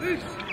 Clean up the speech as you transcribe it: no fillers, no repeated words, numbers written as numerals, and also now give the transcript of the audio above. This.